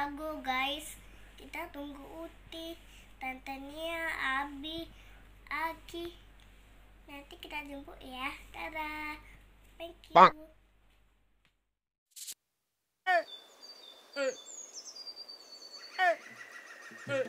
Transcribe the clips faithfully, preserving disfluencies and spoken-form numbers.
Lago guys. Kita tunggu Uti, Tante Nia, Abi, Aki. Nanti kita jemput ya. Tada. Thank you. Bang. Eh. Eh. Eh. Eh. Eh. Eh. Eh. Eh.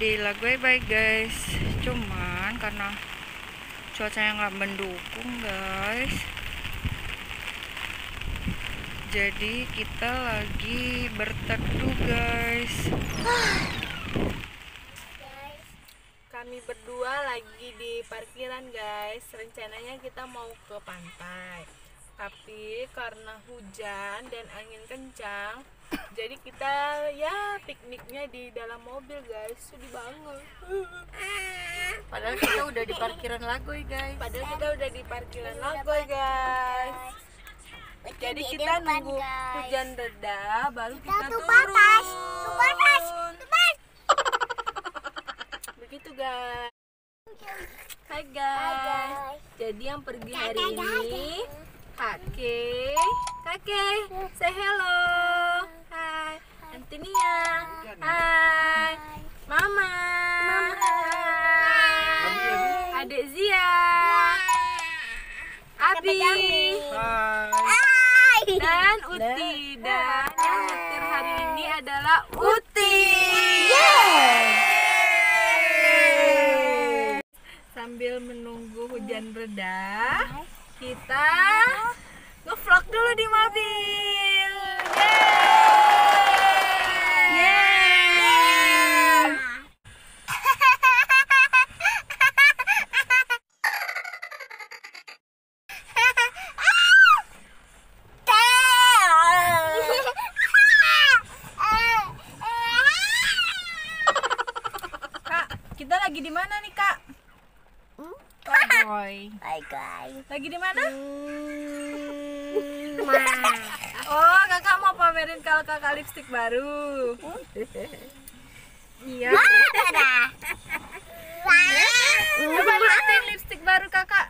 Di Lagoi Bay guys, cuman karena cuacanya nggak mendukung guys, jadi kita lagi berteduh guys. Guys, kami berdua lagi di parkiran guys. Rencananya kita mau ke pantai, tapi karena hujan dan angin kencang, jadi kita ya pikniknya di dalam mobil guys. Sedih banget. Padahal kita udah di parkiran Lagoi guys. Padahal kita udah di parkiran Lagoi guys. Jadi kita nunggu hujan reda baru kita turun. Begitu guys. Hai guys. Jadi yang pergi hari ini Kakek. Kakek, say hello. Nia, hai, Mama, hai, Adik Zia, Abi, hai, dan Uti. Dan yang nyetir hari ini adalah Uti. Yeay. Sambil menunggu hujan reda, kita nge-vlog dulu di mobil. Lagi di mana nih kak? Hmm? Lagoi. Lagoi. Lagi di mana? Hmm, oh kakak mau pamerin kalau kakak lipstik baru. Hmm? Iya. Coba lihatin lipstik baru kakak.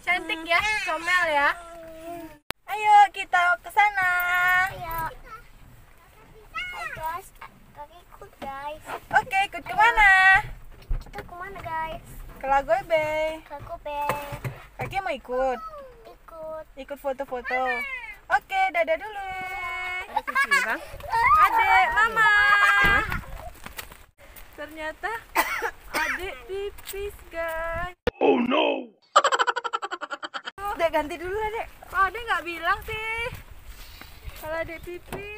Cantik ya, comel ya. Ayo kita ke sana. Ayo. Guys, kami ikut guys. Oke, ikut kemana? Kita kemana guys? Ke Lagoi Bay. Ke Lagoi Bay. Kakek mau ikut? Ikut. Ikut foto-foto. Oke, dadah dulu. Ada sini bang. Adek, mama. Ternyata adek pipis guys. Oh no. Adek ganti dulu adek. Oh, adek nggak bilang sih kalau adek pipis.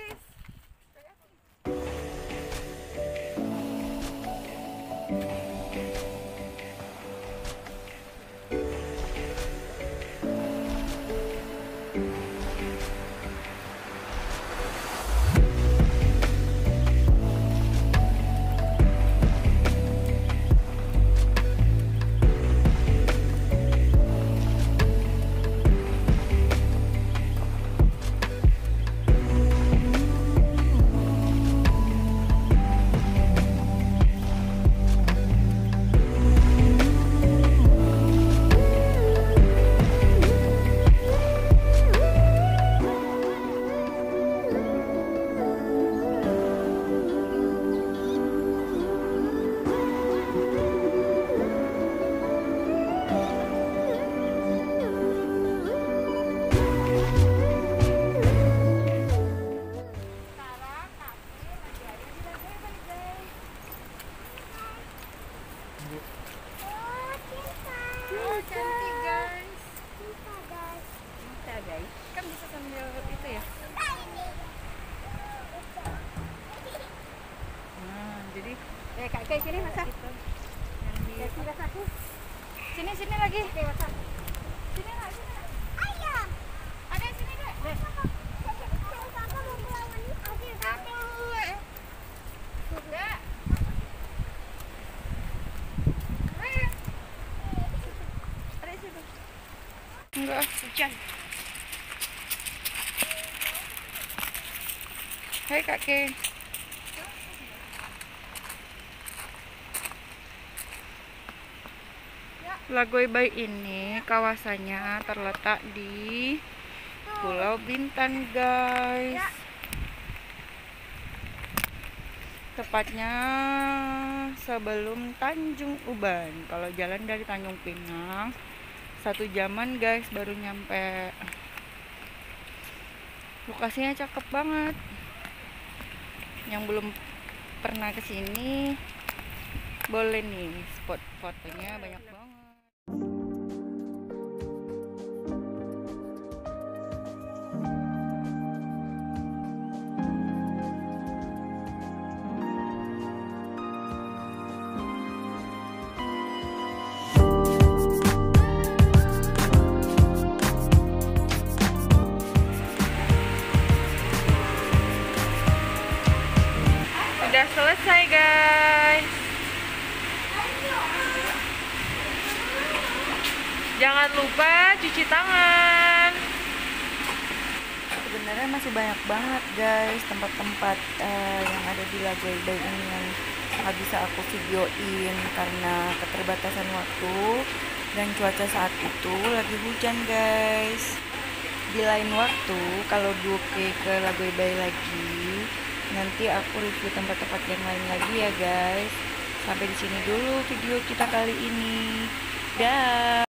Kayak sini masa? Sini aku. Sini sini lagi. Sini lagi. Ayo. Ada sini deh. Enggak hujan. Hai kakek. Lagoi Bay ini kawasannya terletak di Pulau Bintan guys, tepatnya sebelum Tanjung Uban. Kalau jalan dari Tanjung Pinang satu jaman guys baru nyampe. Lokasinya cakep banget. Yang belum pernah kesini boleh nih, spot fotonya banyak banget. Udah selesai guys. Jangan lupa cuci tangan. Sebenarnya masih banyak banget guys tempat-tempat uh, yang ada di Lagoi Bay ini yang nggak bisa aku videoin karena keterbatasan waktu dan cuaca saat itu lagi hujan guys. Di lain waktu kalau duke ke Lagoi Bay lagi, nanti aku review tempat-tempat yang lain lagi ya guys. Sampai di sini dulu video kita kali ini. Dah.